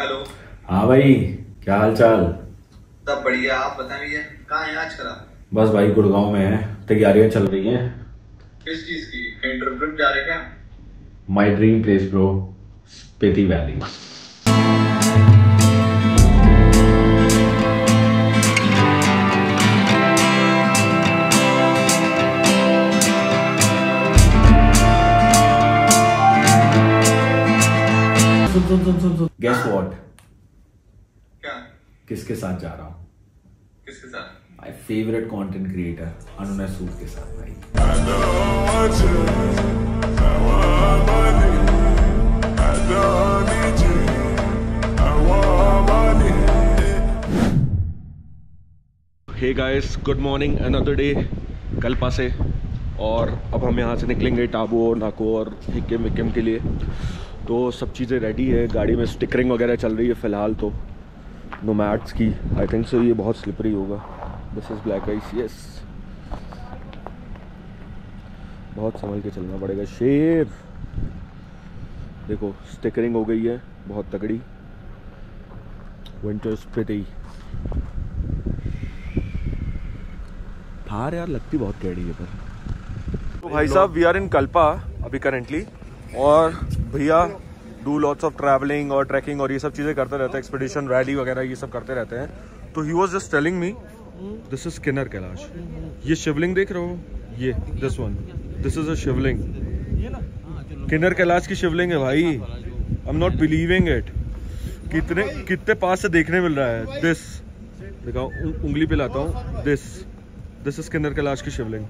Hello. हाँ भाई, क्या हाल चाल? सब बढ़िया, आप बताएं भैया कहाँ हैं आजकल आप? बस भाई गुड़गांव में है, तैयारियां चल रही हैं। किस चीज की? इंटरव्यू जा रहे क्या? My dream place bro, Spiti valley. Guess what? क्या? किसके साथ जा रहा हूँ? किसके साथ? My favorite content creator अनुनय सूद के साथ भाई। Hey guys, good morning, another day, Kalpa से। और अब हम यहाँ से निकलेंगे टाबो और नाको और हिक्किम विक्किम के लिए। तो सब चीज़ें रेडी है, गाड़ी में स्टिकरिंग वगैरह चल रही है फ़िलहाल तो नोमैड्स की। आई थिंक सो ये बहुत स्लिपरी होगा। This is black ice, yes, बहुत संभल के चलना पड़ेगा। शेर देखो, स्टिकरिंग हो गई है बहुत तगड़ी। विंटर स्पिति थार यार लगती बहुत टेढ़ी है। पर तो भाई साहब, वी आर इन कल्पा अभी करेंटली। और भैया डू लॉट्स ऑफ ट्रैवलिंग और ट्रैकिंग और ये सब चीज़ें करते रहते हैं, एक्सपीडिशन रैली वगैरह ये सब करते रहते हैं। तो he was just telling me, this is किन्नर कैलाश। ये शिवलिंग देख रहे हो, ये this one, this is a शिवलिंग, किन्नर कैलाश की शिवलिंग है भाई। I am not believing it, कितने पास से देखने मिल रहा है। दिस दिखाओ, उंगली पे लाता हूँ, दिस इज किन्नर कैलाश की शिवलिंग।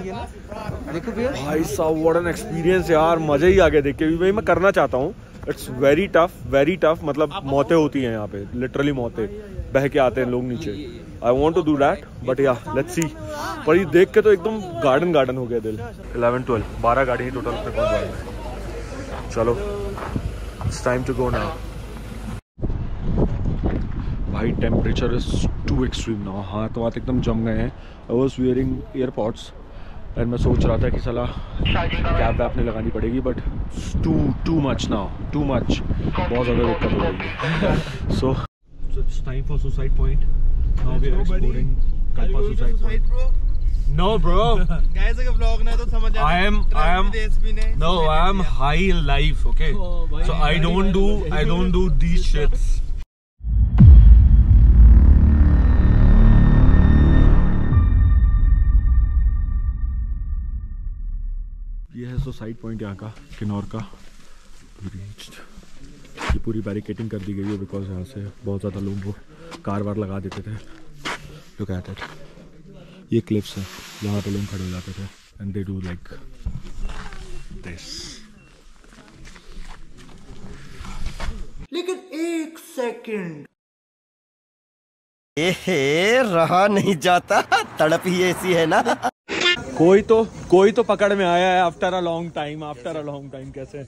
भाई साहब व्हाट एन एक्सपीरियंस यार, मजे ही आ गए देख के। भाई मैं करना चाहता हूँ, it's very tough, very tough. मतलब मौतें होती हैं यहाँ पे, लिटरली मौतें, बह के आते हैं लोग नीचे। I want to do that but yeah let's see. पर ये देख के तो एकदम गार्डन गार्डन हो गया दिल। 11, 12, 12 गाड़ी ही टोटल पे पहुंच गई। चलो it's time to go now. भाई temperature is too extreme now. हाथ एकदम जम गए हैं। आई वॉज वियरिंग एयरपॉड्स और मैं सोच रहा था कि सलाह कैब वैप नहीं लगानी पड़ेगी, बट टू मच, बहुत ज़्यादा दिक्कत हो रही है। So it's time for suicide point. Now we are exploring Kalpa suicide point. No bro guys, अगर व्लॉग ना तो समझ आ, I am no, I am high in life, okay. So I don't do these shits. ये है suicide point यहाँ का, किन्नौर का। ये पूरी बैरिकेटिंग कर दी गई है बिकॉज यहाँ से बहुत ज़्यादा लोग वो कार वार लगा देते थे। लुक एट इट, ये क्लिप्स है यहाँ पे लोग खड़े हो जाते थे and they do like this. लेकिन एक सेकेंड रहा नहीं जाता, तड़प ही ऐसी है ना। कोई तो पकड़ में आया है आफ्टर अ लॉन्ग टाइम। कैसे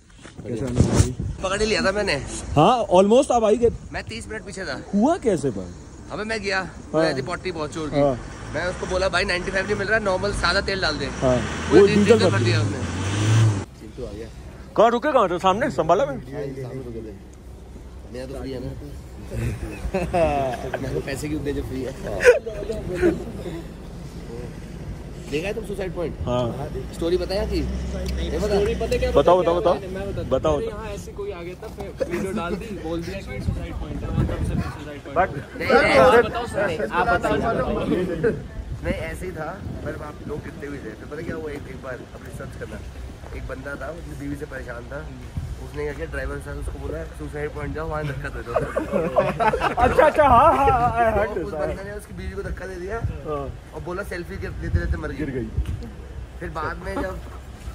पकड़ ही लिया था मैंने। हाँ ऑलमोस्ट आप आई गए, मैं 30 मिनट पीछे था। हुआ कैसे पर? अबे मैं गया पॉटी बहुत चोर की। मैं उसको बोला भाई 95 नहीं मिल रहा, नॉर्मल सादा तेल डाल दे। वो डीजल कर दिया उसने। चिंटू आ गया। कहाँ रुके? कहाँ सामने संभाला में पैसे की उठे जो फ्री है। देखा है तुम सुसाइड पॉइंट? हाँ। स्टोरी बताया कि नहीं पता? बताओ। यहाँ ऐसे कोई आ गया था, वीडियो डाल दी, बोल दिया कि सुसाइड पॉइंट है, मतलब से सुसाइड पॉइंट। आप बताओ। नहीं ऐसे ही था, पर वहाँ पे लोग कितने हुए थे तो पता क्या हुआ, एक बार अब रिसर्च करना। एक बंदा था, उसकी बीवी से परेशान था, उसने क्या किया, ड्राइवर साहब उसको बोला सुसाइड पॉइंट जाओ, वहाँ धक्का दे दो। अच्छा, हाँ, उस बंदे ने उसकी बीवी को धक्का दे दिया और बोला सेल्फी लेते लेते मर गई। फिर बाद में जब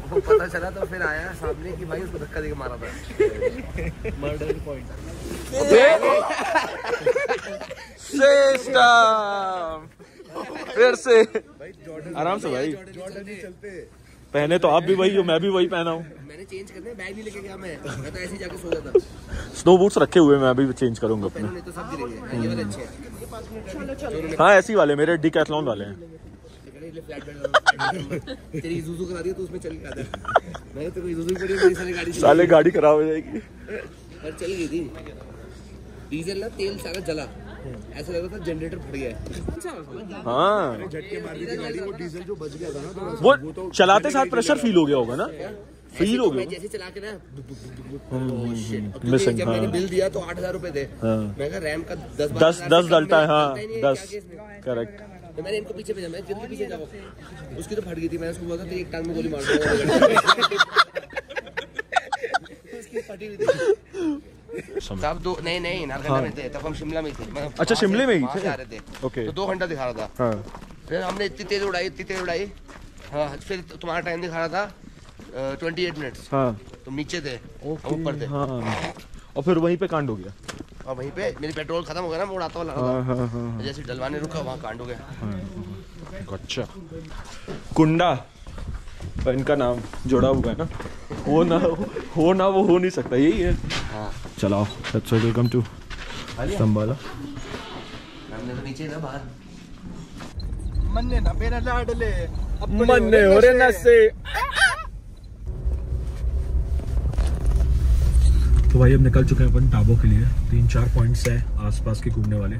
वो पता चला तो फिर आया सामने कि भाई उसको धक्का देके मारा था। मर्डर पॉइंट सिस्टम फिर से। आराम से भाई, पहने तो आप भी वही हो, मैं भी वही पहना हूँ। मैंने चेंज करने, बैग नहीं लेके गया मैं तो ऐसे ही जाके सो गया था। स्नो बूट्स रखे हुए, मैं भी चेंज करूंगा अपने। नहीं तो सब गिरेंगे, ये वाले अच्छे हैं। हाँ ऐसी वाले मेरे डिकैथलॉन वाले हैं। तेरी इज़ुज़ू करा दिया तो उसमें चल के आता है। मैंने तो कोई इज़ुज़ू करी, मेरी सारी गाड़ी खराब हो जाएगी। घर चल गई थी, डीजल ना तेल सारा जला, ऐसा लग रहा था जनरेटर फट गया। हाँ झटके मार दी गाड़ी, वो डीजल जो बच गया था ना, वो चलाते साथ प्रेशर फील हो गया होगा ना, फील हो गया जैसे चला के ना। जब मैंने बिल दिया तो 8,000 रुपए थे, मैं कहा रैम का 10 डलता है। हाँ 10 करेक्ट। तो मैंने इनको पीछे भेजा, मैं जल्दी पीछे जाओ, उसकी तो फट गई थी। मैंने उसको बोला था एक टांग में गोली मार दो, उसकी फटी हुई थी। साहब दो नहीं नारकंडा में थे तब, हम शिमला में थे। अच्छा शिमले में ही थे, ओके। तो 2 घंटा दिखा रहा था। हाँ। फिर हमने इतनी तेज उड़ाई। हाँ फिर तुम्हारा टाइम दिखा रहा था 28 मिनट्स। हाँ तुम नीचे थे, हम ऊपर थे। हाँ और फिर वहीं पे कांड हो गया, और वहीं पे मेरी पेट्रोल खत्म हो गया ना, मैं उड़ाता हुआ जैसे डलवाने रुका वहाँ कांड हो गया। अच्छा कुंडा इनका नाम जोड़ा हुआ है ना, वो हो नहीं सकता, यही है। हाँ। चलाओ वेलकम टू संभाला। तो नीचे ना बाहर मन्ने ना मेरा लाडले मन्ने ओरे ना से। तो भाई अब निकल चुके हैं अपन टाबो के लिए। 3-4 पॉइंट्स है आसपास के घूमने वाले।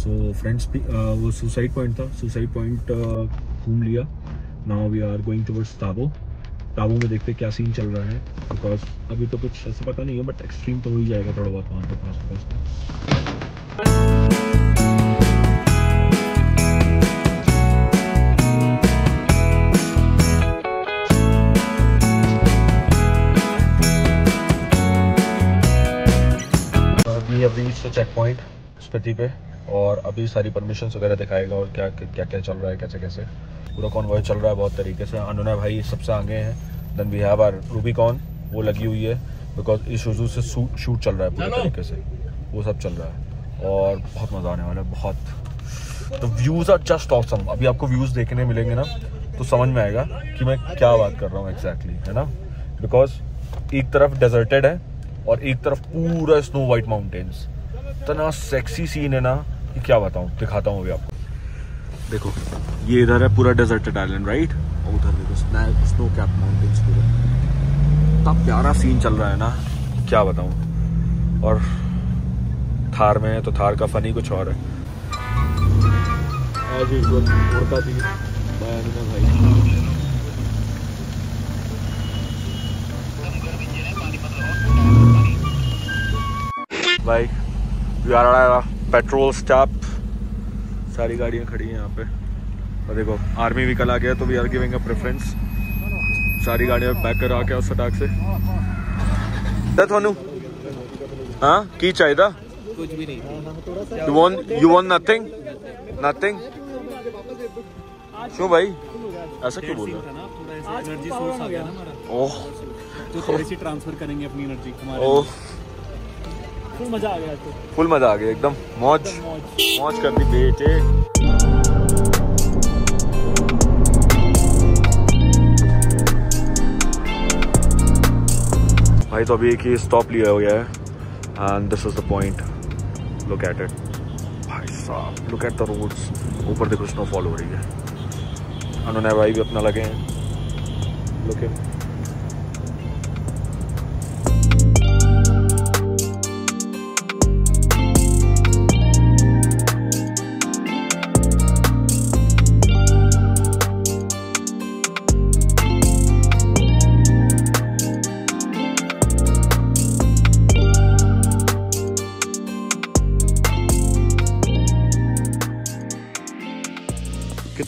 सो फ्रेंड्स वो सुसाइड पॉइंट था, सुसाइड पॉइंट घूम लिया। Now we are going towards Tabo. Tabo में देखते हैं क्या सीन चल रहा है, बिकॉज अभी तो कुछ ऐसा पता नहीं है, बट एक्सट्रीम तो हो ही जाएगा थोड़ा बहुत वहाँ पर आसपास। अभी तो चेक पॉइंट स्पिति पे, और अभी सारी परमिशन वगैरह दिखाएगा और क्या चल रहा है, कैसे पूरा कॉन्वॉय चल रहा है बहुत तरीके से। अनुनय भाई सबसे आगे हैं। Then we have our Rubicon, वो लगी हुई है बिकॉज इस शूज़ से शूट चल रहा है पूरे तरीके से, वो सब चल रहा है और बहुत मज़ा आने वाला है बहुत। तो व्यूज़ आर जस्ट ऑसम। अभी आपको व्यूज़ देखने मिलेंगे ना तो समझ में आएगा कि मैं क्या बात कर रहा हूँ एग्जैक्टली, है ना। बिकॉज एक तरफ डेजर्टेड है और एक तरफ पूरा स्नो वाइट माउंटेन्स। इतना सेक्सी सीन है ना कि क्या बताऊँ। दिखाता हूँ अभी आपको, देखो ये इधर है पूरा डेजर्टेड आइलैंड राइट, और उधर देखो स्नो कैप माउंटेन्स पूरा। इतना प्यारा सीन चल रहा है ना क्या बताऊँ। और थार में है तो थार का फनी कुछ और है। भाई पेट्रोल स्टॉप, सारी गाड़ियाँ खड़ी हैं यहाँ पे। और देखो आर्मी भी कल आ गया तो we are giving a preference. सारी गाड़ियाँ बैक कर आके उस फटाक से थानू। हाँ की चाहिए कुछ भी नहीं। You want nothing. क्यों भाई ऐसा क्यों बोल रहे हो? ओह तो थोड़ी सी ट्रांसफर करेंगे अपनी एनर्जी। ओह फुल मजा आ गया एकदम मौज करनी बेटे। भाई तो अभी एक ही स्टॉप लिया हो गया है and this is the point. Look at it भाई साहब, लुक एट द रोड्स। ऊपर देखो स्नोफॉल हो रही है। अनुनय भाई भी अपना लगे हैं। लुक एट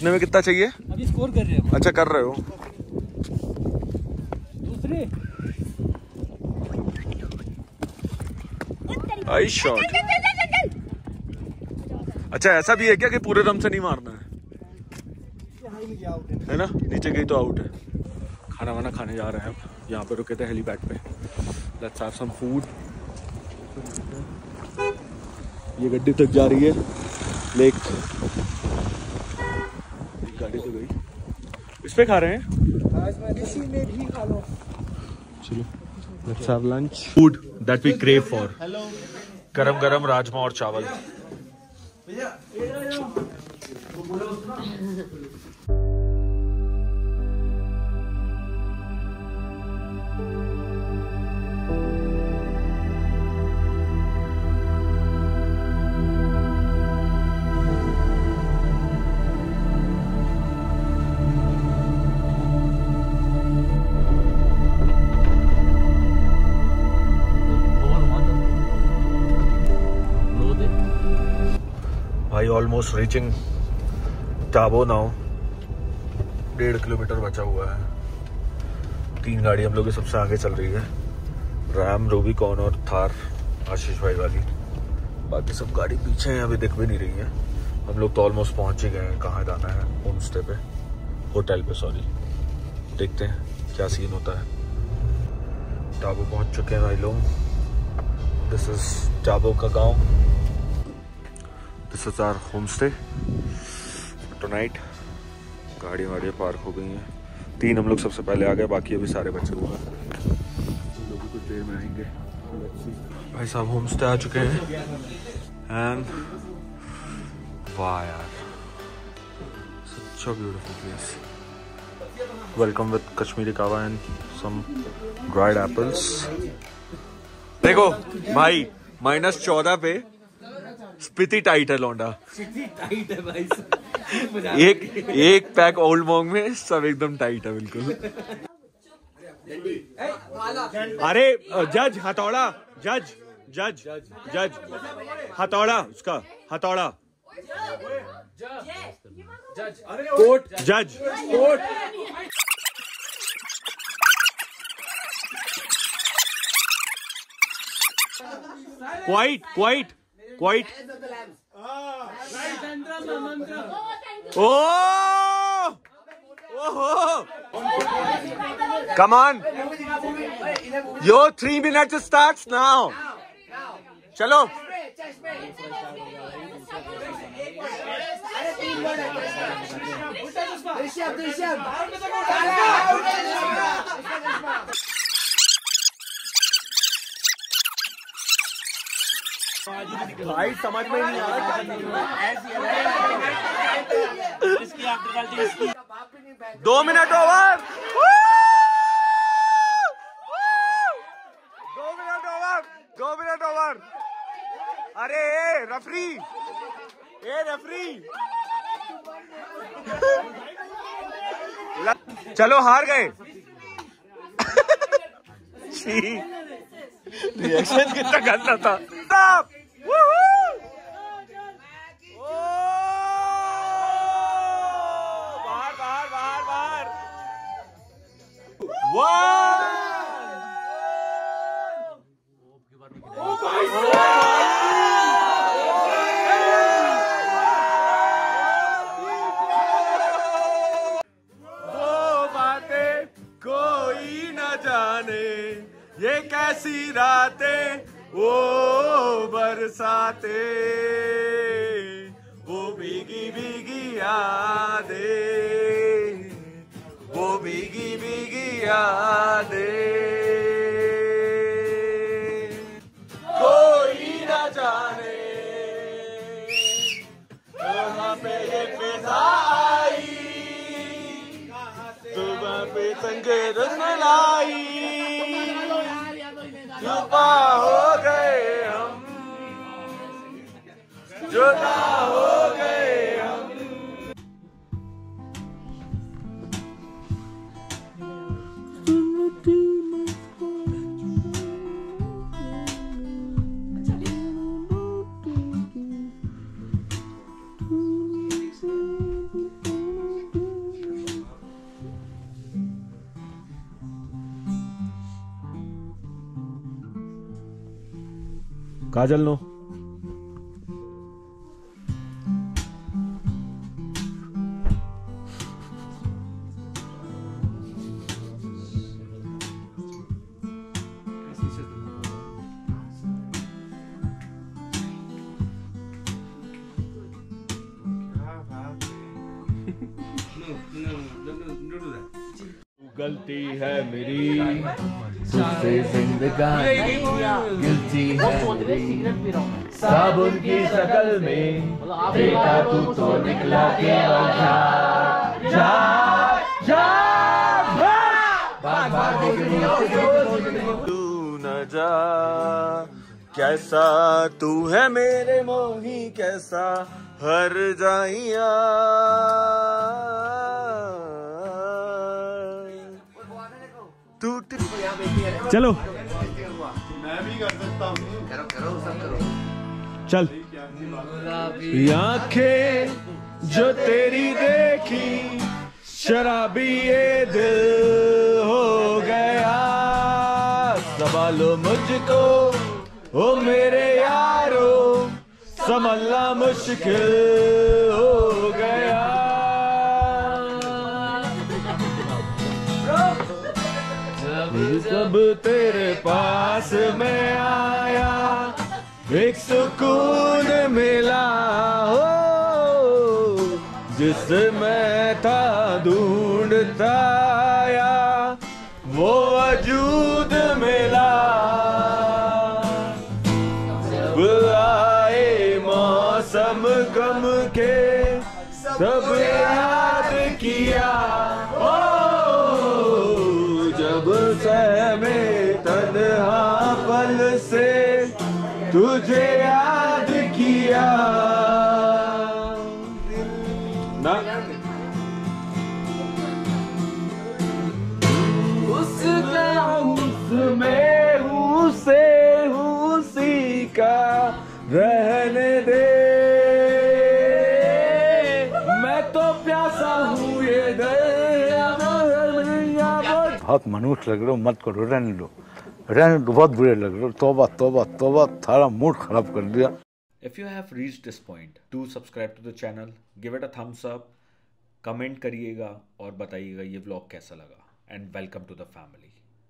में कितना चाहिए? अभी स्कोर कर रहे हैं। अच्छा कर रहे हो। दूसरे आई शॉट। अच्छा ऐसा भी है क्या कि पूरे दम से नहीं मारना है ना? नीचे गई तो आउट है। खाना वाना खाने जा रहे हैं अब। यहाँ पे रुके थे हेलीपैड पे। Let's have some food. ये गड्डी तक जा रही है लेक। गाड़ी तो गई। इस पे खा रहे हैं। इसी में भी खा लो। चलो let's have lunch. Food that we crave for. गरम गरम राजमा और चावल। Almost reaching Tabo now. 1.5 kilometre बचा हुआ है। 3 गाड़ी हम लोग की सबसे आगे चल रही है, रैम, रूबीकॉन और थार आशीष भाई वाली। बाकी सब गाड़ी पीछे हैं, अभी दिख भी नहीं रही है। हम लोग तो ऑलमोस्ट पहुंच ही गए हैं। कहाँ जाना है? होमस्टे पे, होटल पे सॉरी। देखते हैं क्या सीन होता है। टाबो पहुंच चुके हैं भाई लोग। दिस इज टाबो का गांव। This is our homestay tonight. गाड़ी वाड़ियाँ पार्क हो गई हैं। 3 हम लोग सबसे पहले आ गए, बाकी अभी सारे बचे हुए हैं। लोग भी कुछ देर में आएंगे। भाई साहब होमस्टे आ चुके हैं एंड वाह यार, such a beautiful place. Welcome with Kashmiri kahwa and some dried apples. देखो भाई, -14 पे स्पिति टाइट है लौंडा। टाइट है भाई। एक पैक ओल्ड मोंग में सब एकदम टाइट है बिल्कुल। अरे जज हथौड़ा, जज जज जज हथौड़ा, उसका हथौड़ा कोट, जज coat. Quiet quiet quiet. Oh come on, your 3 minute starts now. चलो भाई, समझ में नहीं आ रहा क्या। 2 minute over, 2 minute over, 2 minute over. अरे रेफरी, ए रेफरी। चलो हार गए। रिएक्शन कितना गंदा था। ये कैसी रातें वो बरसातें, वो भीगी भीगी यादें, वो भीगी भीगी यादें, कोई ना जाने कहाँ पे ये फिजा आई, सुबह पे संगे रस्म लाई, जुदा हो गए हम, जुदा हो गए हम। काजल नो गलती है मेरी, तुझसे जिंदगानी गिलती है मेरी, साबुन की शकल में देखा तू तो निकला गया। जा जा भाग भाग तू न जा, कैसा तू है मेरे मोही, कैसा हर जाइया। चलो मैं भी कर सकता हूँ, करो करो सब करो। चल आंखें जो तेरी देखी शराबी ये दिल हो गया। संभालो मुझको ओ मेरे यारो, संभलना मुश्किल हो गया। जब तेरे पास में आया एक सुकून मिला हो, जिसे मैं था ढूंढता आया वो वजूद मिला। जब आए मौसम गम के सब याद किया ओ, जब सहमे तन्हा पल से तुझे याद किया। रहने दे, मैं तो प्यासा हूँ ये दर। बहुत मनुष्य लग रहे हो, मत करो, रहने लो, रहने लो, बहुत बुरे लग रहे हो। तौबा तौबा तौबा, थारा मूड खराब कर दिया। If you have reached this point, do subscribe to the channel, give it a thumbs up, comment करिएगा और बताइएगा ये व्लॉग कैसा लगा। And welcome to the family.